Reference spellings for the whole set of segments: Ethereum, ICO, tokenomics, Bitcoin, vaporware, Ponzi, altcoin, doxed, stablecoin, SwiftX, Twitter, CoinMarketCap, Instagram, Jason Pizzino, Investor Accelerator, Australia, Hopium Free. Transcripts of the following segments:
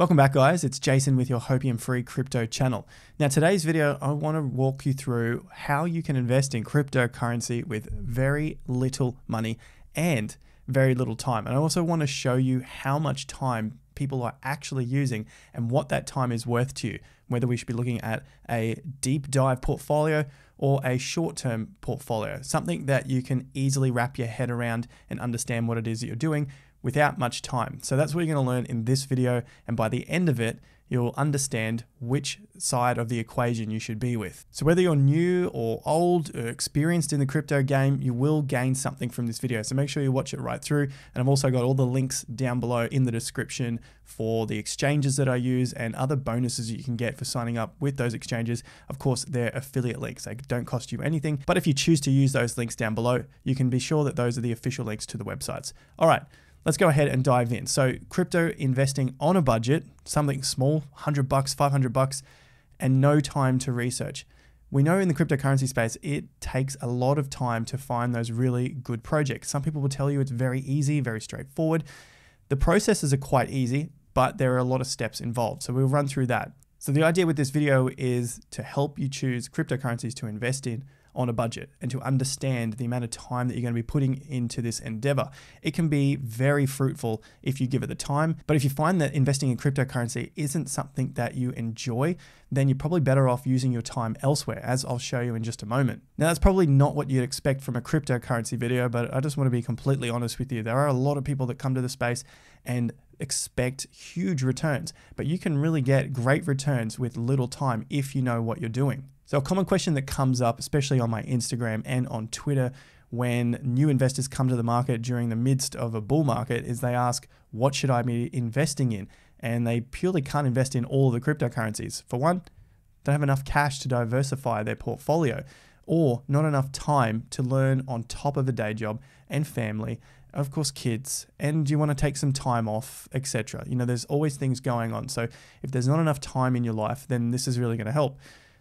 Welcome back, guys. It's Jason with your Hopium Free crypto channel. Now, today's video, I want to walk you through how you can invest in cryptocurrency with very little money and very little time. And I also want to show you how much time people are actually using and what that time is worth to you, whether we should be looking at a deep dive portfolio or a short-term portfolio, something that you can easily wrap your head around and understand what it is that you're doing without much time. So that's what you're going to learn in this video. And by the end of it, you'll understand which side of the equation you should be with. So whether you're new or old or experienced in the crypto game, you will gain something from this video. So make sure you watch it right through. And I've also got all the links down below in the description for the exchanges that I use and other bonuses you can get for signing up with those exchanges. Of course, they're affiliate links. They don't cost you anything. But if you choose to use those links down below, you can be sure that those are the official links to the websites. All right. Let's go ahead and dive in. So crypto investing on a budget, something small, 100 bucks, 500 bucks, and no time to research. We know in the cryptocurrency space, it takes a lot of time to find those really good projects. Some people will tell you it's very easy, very straightforward. The processes are quite easy, but there are a lot of steps involved. So we'll run through that. So the idea with this video is to help you choose cryptocurrencies to invest in on a budget and to understand the amount of time that you're going to be putting into this endeavor. It can be very fruitful if you give it the time, but if you find that investing in cryptocurrency isn't something that you enjoy, then you're probably better off using your time elsewhere, as I'll show you in just a moment. Now, that's probably not what you'd expect from a cryptocurrency video, but I just want to be completely honest with you. There are a lot of people that come to the space and expect huge returns, but you can really get great returns with little time if you know what you're doing. So a common question that comes up, especially on my Instagram and on Twitter, when new investors come to the market during the midst of a bull market, is they ask, what should I be investing in? And they purely can't invest in all of the cryptocurrencies. For one, they don't have enough cash to diversify their portfolio, or not enough time to learn on top of a day job and family, of course, kids, and you want to take some time off, etc. You know, there's always things going on. So if there's not enough time in your life, then this is really going to help.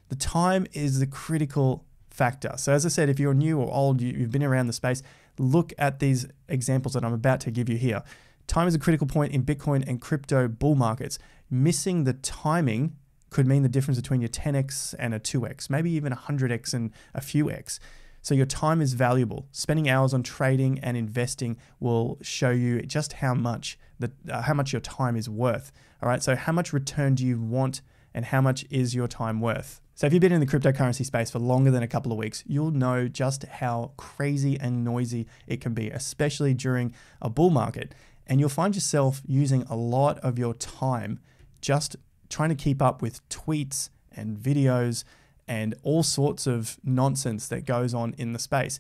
The time is the critical factor. So as I said, if you're new or old, you've been around the space, look at these examples that I'm about to give you here. Time is a critical point in Bitcoin and crypto bull markets. Missing the timing could mean the difference between your 10x and a 2x, maybe even 100x and a few x. So your time is valuable. Spending hours on trading and investing will show you just how much your time is worth. All right, so how much return do you want and how much is your time worth? So if you've been in the cryptocurrency space for longer than a couple of weeks, you'll know just how crazy and noisy it can be, especially during a bull market. And you'll find yourself using a lot of your time just trying to keep up with tweets and videos and all sorts of nonsense that goes on in the space.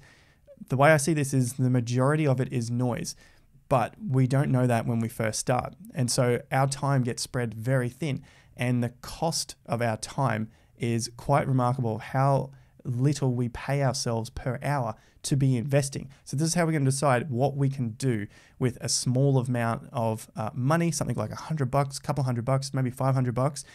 The way I see this is the majority of it is noise, but we don't know that when we first start. And so our time gets spread very thin, and the cost of our time is quite remarkable, how little we pay ourselves per hour to be investing. So this is how we're going to decide what we can do with a small amount of money, something like 100 bucks, a couple hundred bucks, maybe 500 bucks.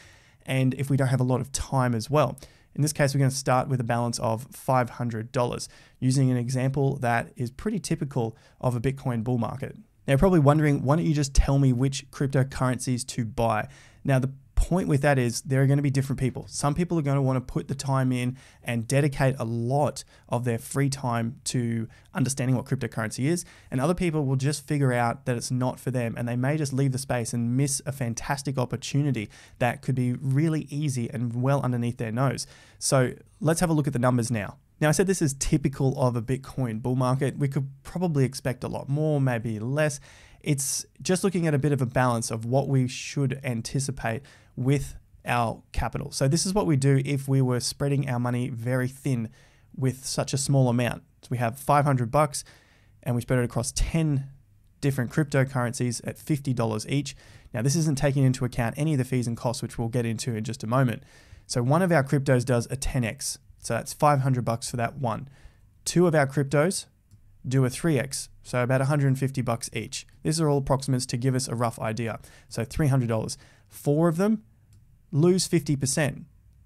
And if we don't have a lot of time as well. In this case, we're going to start with a balance of $500, using an example that is pretty typical of a Bitcoin bull market. Now, you're probably wondering, why don't you just tell me which cryptocurrencies to buy? Now, the point with that is there are going to be different people. Some people are going to want to put the time in and dedicate a lot of their free time to understanding what cryptocurrency is, and other people will just figure out that it's not for them, and they may just leave the space and miss a fantastic opportunity that could be really easy and well underneath their nose. So let's have a look at the numbers now. Now, I said this is typical of a Bitcoin bull market. We could probably expect a lot more, maybe less. It's just looking at a bit of a balance of what we should anticipate with our capital. So this is what we do if we were spreading our money very thin with such a small amount. So we have 500 bucks and we spread it across 10 different cryptocurrencies at $50 each. Now, this isn't taking into account any of the fees and costs, which we'll get into in just a moment. So one of our cryptos does a 10x. So that's 500 bucks for that one. Two of our cryptos do a 3x, so about 150 bucks each. These are all approximates to give us a rough idea. So $300. Four of them lose 50%.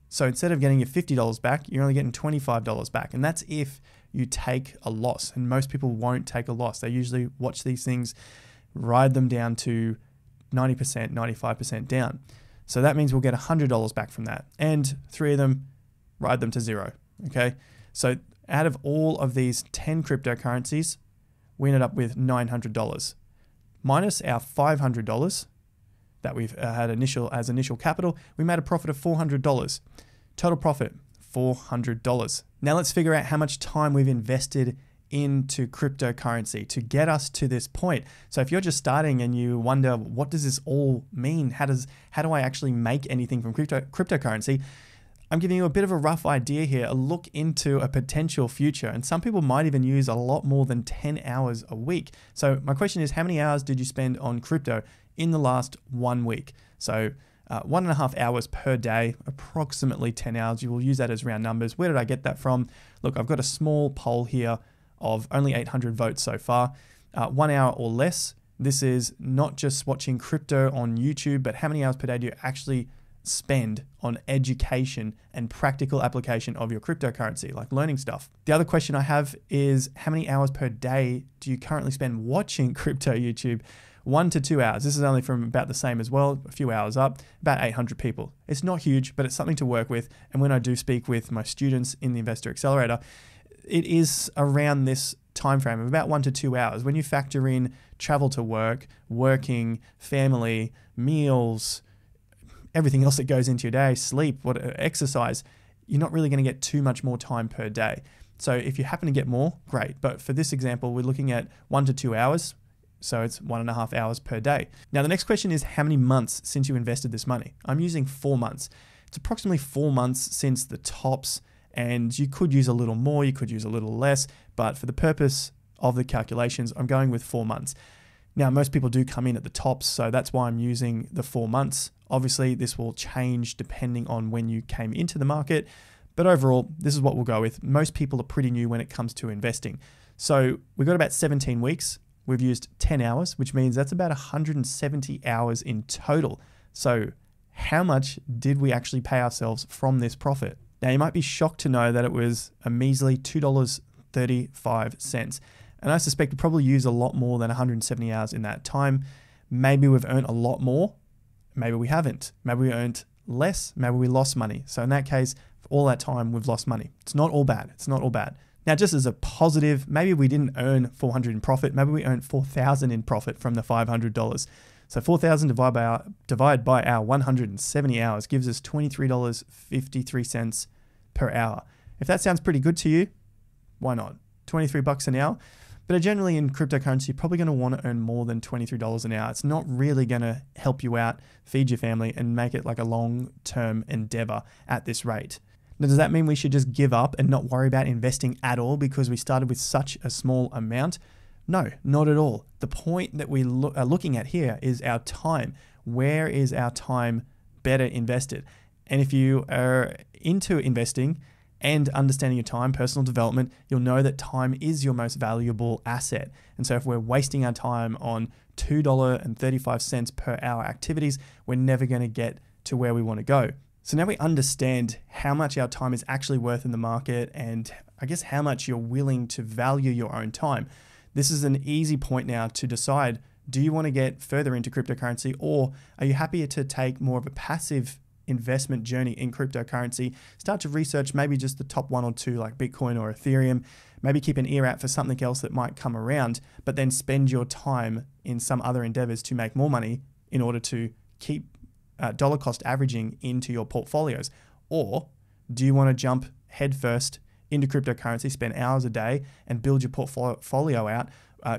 So instead of getting your $50 back, you're only getting $25 back. And that's if you take a loss. And most people won't take a loss. They usually watch these things, ride them down to 90%, 95% down. So that means we'll get $100 back from that, and three of them, ride them to zero, okay? So out of all of these 10 cryptocurrencies, we ended up with $900 minus our $500 that we've had initial capital. We made a profit of $400. Total profit, $400. Now let's figure out how much time we've invested into cryptocurrency to get us to this point. So if you're just starting and you wonder, what does this all mean? How do I actually make anything from cryptocurrency? I'm giving you a bit of a rough idea here, a look into a potential future. And some people might even use a lot more than 10 hours a week. So my question is, how many hours did you spend on crypto in the last 1 week? So 1.5 hours per day, approximately 10 hours. You will use that as round numbers. Where did I get that from? Look, I've got a small poll here of only 800 votes so far. 1 hour or less. This is not just watching crypto on YouTube, but how many hours per day do you actually spend on education and practical application of your cryptocurrency, like learning stuff. The other question I have is, how many hours per day do you currently spend watching crypto YouTube? 1 to 2 hours. This is only from about the same as well, a few hours up, about 800 people. It's not huge, but it's something to work with. And when I do speak with my students in the Investor Accelerator, it is around this time frame of about 1 to 2 hours. When you factor in travel to work, working, family, meals, everything else that goes into your day, sleep, exercise, you're not really going to get too much more time per day. So if you happen to get more, great. But for this example, we're looking at 1 to 2 hours. So it's 1.5 hours per day. Now, the next question is, how many months since you invested this money? I'm using 4 months. It's approximately 4 months since the tops, and you could use a little more, you could use a little less, but for the purpose of the calculations, I'm going with 4 months. Now, most people do come in at the tops, so that's why I'm using the 4 months. Obviously, this will change depending on when you came into the market, but overall, this is what we'll go with. Most people are pretty new when it comes to investing. So we've got about 17 weeks. We've used 10 hours, which means that's about 170 hours in total. So how much did we actually pay ourselves from this profit? Now, you might be shocked to know that it was a measly $2.35. And I suspect we probably used a lot more than 170 hours in that time. Maybe we've earned a lot more. Maybe we haven't. Maybe we earned less. Maybe we lost money. So in that case, for all that time, we've lost money. It's not all bad. It's not all bad. Now, just as a positive, maybe we didn't earn $400 in profit. Maybe we earned $4,000 in profit from the $500. So $4,000 divided by our 170 hours gives us $23.53 per hour. If that sounds pretty good to you, why not? 23 bucks an hour. But generally in cryptocurrency, you're probably going to want to earn more than $23 an hour. It's not really going to help you out, feed your family, and make it like a long-term endeavor at this rate. Now, does that mean we should just give up and not worry about investing at all because we started with such a small amount? No, not at all. The point that we are looking at here is our time. Where is our time better invested? And if you are into investing and understanding your time, personal development, you'll know that time is your most valuable asset. And so if we're wasting our time on $2.35 per hour activities, we're never going to get to where we want to go. So now we understand how much our time is actually worth in the market, and I guess how much you're willing to value your own time. This is an easy point now to decide, do you want to get further into cryptocurrency, or are you happier to take more of a passive investment journey in cryptocurrency, start to research maybe just the top one or two like Bitcoin or Ethereum, maybe keep an ear out for something else that might come around, but then spend your time in some other endeavors to make more money in order to keep dollar cost averaging into your portfolios? Or do you want to jump headfirst into cryptocurrency, spend hours a day and build your portfolio out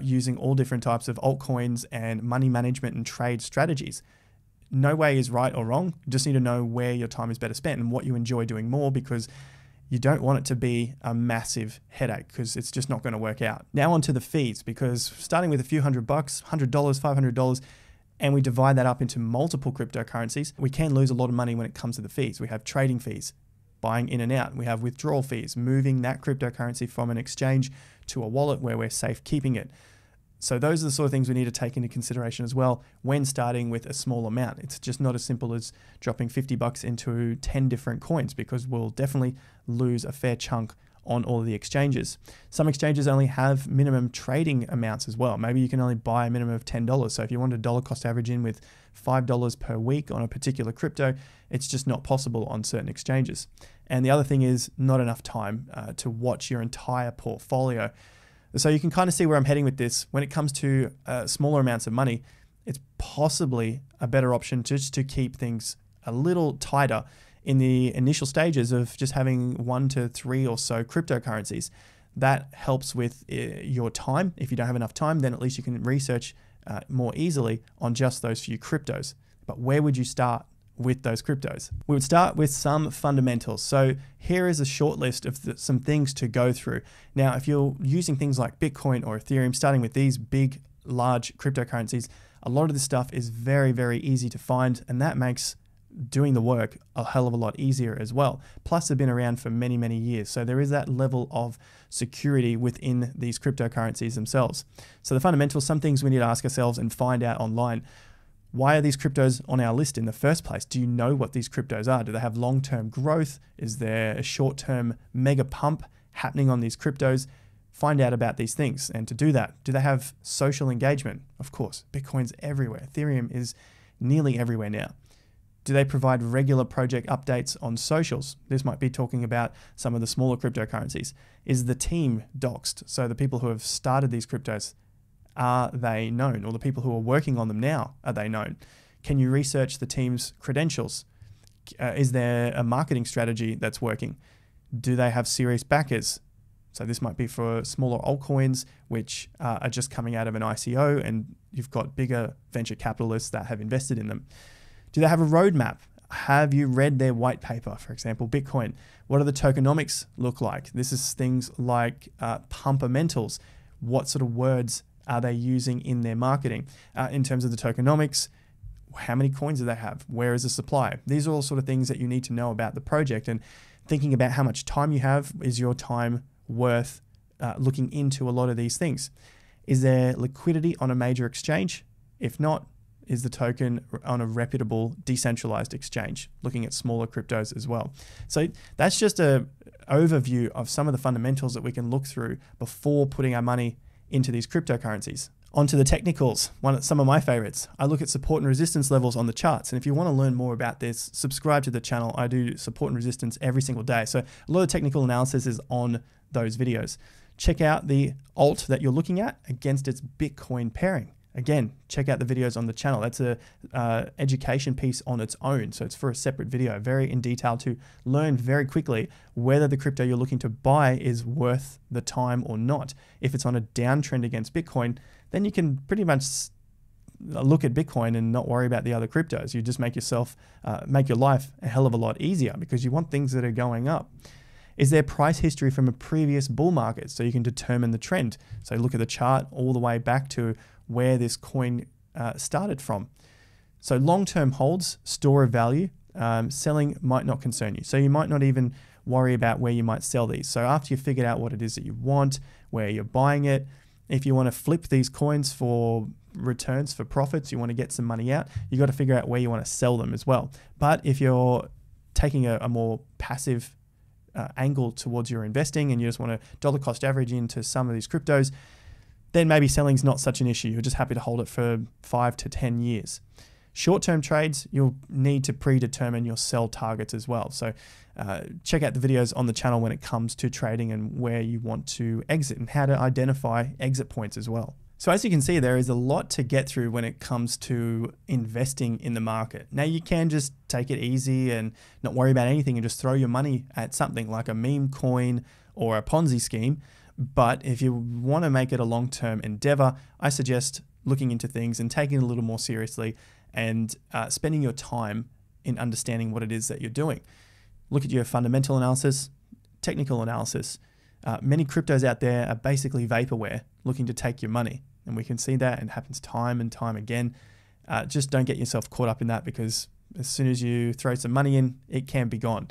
using all different types of altcoins and money management and trade strategies? No way is right or wrong. You just need to know where your time is better spent and what you enjoy doing more, because you don't want it to be a massive headache, because it's just not going to work out. Now onto the fees, because starting with a few $100, $100, $500, and we divide that up into multiple cryptocurrencies, we can lose a lot of money when it comes to the fees. We have trading fees, buying in and out. We have withdrawal fees, moving that cryptocurrency from an exchange to a wallet where we're safe keeping it. So those are the sort of things we need to take into consideration as well when starting with a small amount. It's just not as simple as dropping $50 into 10 different coins, because we'll definitely lose a fair chunk on all the exchanges. Some exchanges only have minimum trading amounts as well. Maybe you can only buy a minimum of $10. So if you want to dollar cost average in with $5 per week on a particular crypto, it's just not possible on certain exchanges. And the other thing is not enough time to watch your entire portfolio. So you can kind of see where I'm heading with this. When it comes to smaller amounts of money, it's possibly a better option just to keep things a little tighter in the initial stages of just having 1 to 3 or so cryptocurrencies. That helps with your time. If you don't have enough time, then at least you can research more easily on just those few cryptos. But where would you start with those cryptos? We would start with some fundamentals. So here is a short list of some things to go through. Now, if you're using things like Bitcoin or Ethereum, starting with these big, large cryptocurrencies, a lot of this stuff is very, very easy to find, and that makes doing the work a hell of a lot easier as well. Plus, they've been around for many, many years. So there is that level of security within these cryptocurrencies themselves. So the fundamentals, some things we need to ask ourselves and find out online. Why are these cryptos on our list in the first place? Do you know what these cryptos are? Do they have long-term growth? Is there a short-term mega pump happening on these cryptos? Find out about these things. And to do that, do they have social engagement? Of course, Bitcoin's everywhere. Ethereum is nearly everywhere now. Do they provide regular project updates on socials? This might be talking about some of the smaller cryptocurrencies. Is the team doxed? So the people who have started these cryptos, are they known? Or the people who are working on them now, are they known? Can you research the team's credentials? Is there a marketing strategy that's working? Do they have serious backers? So this might be for smaller altcoins, which are just coming out of an ICO, and you've got bigger venture capitalists that have invested in them. Do they have a roadmap? Have you read their white paper, for example, Bitcoin? What do the tokenomics look like? This is things like pumpermentals. What sort of words are they using in their marketing? In terms of the tokenomics, how many coins do they have? Where is the supply? These are all sort of things that you need to know about the project, and thinking about how much time you have. Is your time worth looking into a lot of these things? Is there liquidity on a major exchange? If not, is the token on a reputable decentralized exchange? Looking at smaller cryptos as well. So that's just an overview of some of the fundamentals that we can look through before putting our money into these cryptocurrencies. Onto the technicals, some of my favorites. I look at support and resistance levels on the charts. And if you want to learn more about this, subscribe to the channel. I do support and resistance every single day. So a lot of technical analysis is on those videos. Check out the alt that you're looking at against its Bitcoin pairing. Again, check out the videos on the channel. That's a education piece on its own. So it's for a separate video, very in detail to learn very quickly whether the crypto you're looking to buy is worth the time or not. If it's on a downtrend against Bitcoin, then you can pretty much look at Bitcoin and not worry about the other cryptos. You just make your life a hell of a lot easier, because you want things that are going up. Is there price history from a previous bull market? So you can determine the trend. So look at the chart all the way back to where this coin started from. So long-term holds, store of value, selling might not concern you. So you might not even worry about where you might sell these. So after you've figured out what it is that you want, where you're buying it, if you want to flip these coins for returns, for profits, you want to get some money out, you've got to figure out where you want to sell them as well. But if you're taking a more passive angle towards your investing, and you just want to dollar cost average into some of these cryptos, then maybe selling's not such an issue. You're just happy to hold it for 5 to 10 years. Short-term trades, you'll need to predetermine your sell targets as well. So check out the videos on the channel when it comes to trading and where you want to exit and how to identify exit points as well. So as you can see, there is a lot to get through when it comes to investing in the market. Now, you can just take it easy and not worry about anything and just throw your money at something like a meme coin or a Ponzi scheme. But if you want to make it a long-term endeavor, I suggest looking into things and taking it a little more seriously, and spending your time in understanding what it is that you're doing. Look at your fundamental analysis, technical analysis. Many cryptos out there are basically vaporware looking to take your money. And we can see that, and it happens time and time again. Just don't get yourself caught up in that, because as soon as you throw some money in, it can be gone.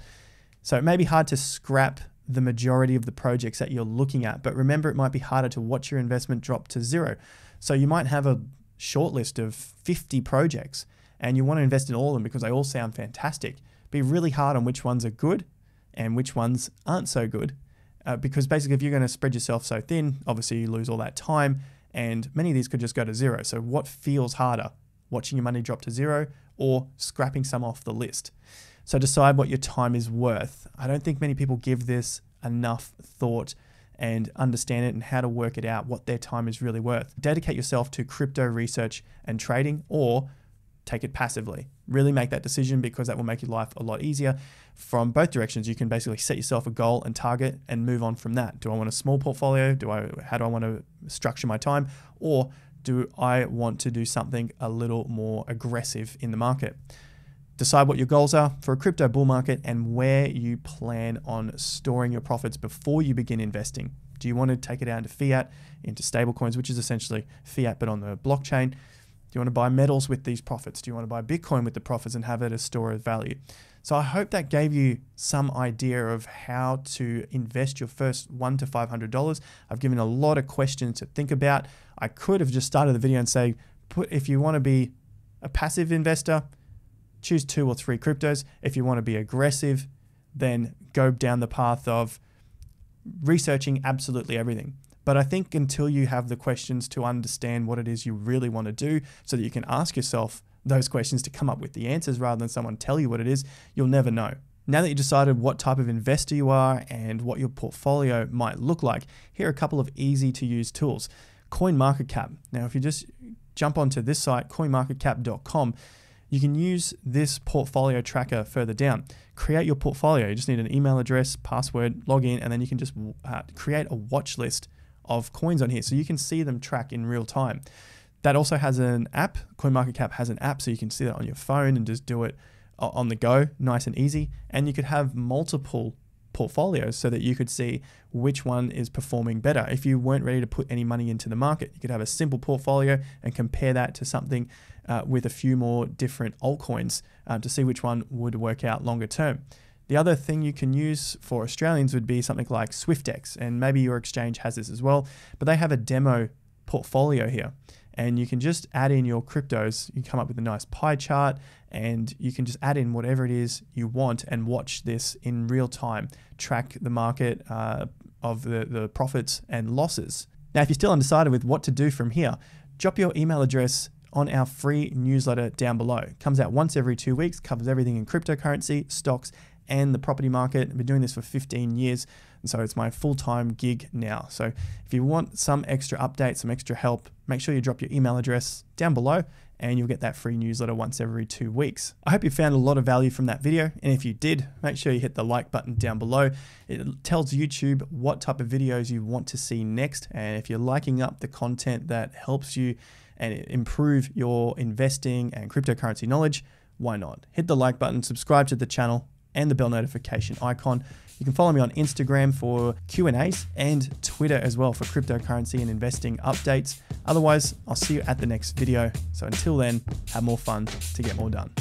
So it may be hard to scrap the majority of the projects that you're looking at, but remember, it might be harder to watch your investment drop to zero. So you might have a short list of 50 projects and you want to invest in all of them because they all sound fantastic. Be really hard on which ones are good and which ones aren't so good, because basically if you're going to spread yourself so thin, obviously you lose all that time and many of these could just go to zero. So what feels harder, watching your money drop to zero or scrapping some off the list? So decide what your time is worth. I don't think many people give this enough thought and understand it and how to work it out, what their time is really worth. Dedicate yourself to crypto research and trading, or take it passively. Really make that decision, because that will make your life a lot easier from both directions. You can basically set yourself a goal and target and move on from that. Do I want a small portfolio? How do I want to structure my time? Or do I want to do something a little more aggressive in the market? Decide what your goals are for a crypto bull market and where you plan on storing your profits before you begin investing. Do you want to take it out into fiat, into stablecoins, which is essentially fiat but on the blockchain? Do you want to buy metals with these profits? Do you want to buy Bitcoin with the profits and have it as store of value? So I hope that gave you some idea of how to invest your first $1 to $500. I've given a lot of questions to think about. I could have just started the video and say, if you want to be a passive investor, choose 2 or 3 cryptos. If you want to be aggressive, then go down the path of researching absolutely everything. But I think until you have the questions to understand what it is you really want to do, so that you can ask yourself those questions to come up with the answers rather than someone tell you what it is, you'll never know. Now that you've decided what type of investor you are and what your portfolio might look like, here are a couple of easy to use tools. CoinMarketCap. Now, if you just jump onto this site, coinmarketcap.com, you can use this portfolio tracker further down. Create your portfolio. You just need an email address, password, login, and then you can just create a watch list of coins on here. So you can see them track in real time. That also has an app. CoinMarketCap has an app, so you can see that on your phone and just do it on the go, nice and easy. And you could have multiple portfolios so that you could see which one is performing better. If you weren't ready to put any money into the market, you could have a simple portfolio and compare that to something with a few more different altcoins to see which one would work out longer term. The other thing you can use for Australians would be something like SwiftX, and maybe your exchange has this as well, but they have a demo portfolio here. And you can just add in your cryptos. You come up with a nice pie chart and you can just add in whatever it is you want and watch this in real time, track the market of the profits and losses. Now, if you're still undecided with what to do from here, drop your email address on our free newsletter down below. It comes out once every 2 weeks, covers everything in cryptocurrency, stocks, and the property market. I've been doing this for 15 years, and so it's my full-time gig now. So if you want some extra updates, some extra help, make sure you drop your email address down below and you'll get that free newsletter once every 2 weeks. I hope you found a lot of value from that video, and if you did, make sure you hit the like button down below. It tells YouTube what type of videos you want to see next, and if you're liking up the content that helps you and improve your investing and cryptocurrency knowledge, why not? Hit the like button, subscribe to the channel, and the bell notification icon. You can follow me on Instagram for Q&As and Twitter as well for cryptocurrency and investing updates. Otherwise, I'll see you at the next video. So until then, have more fun to get more done.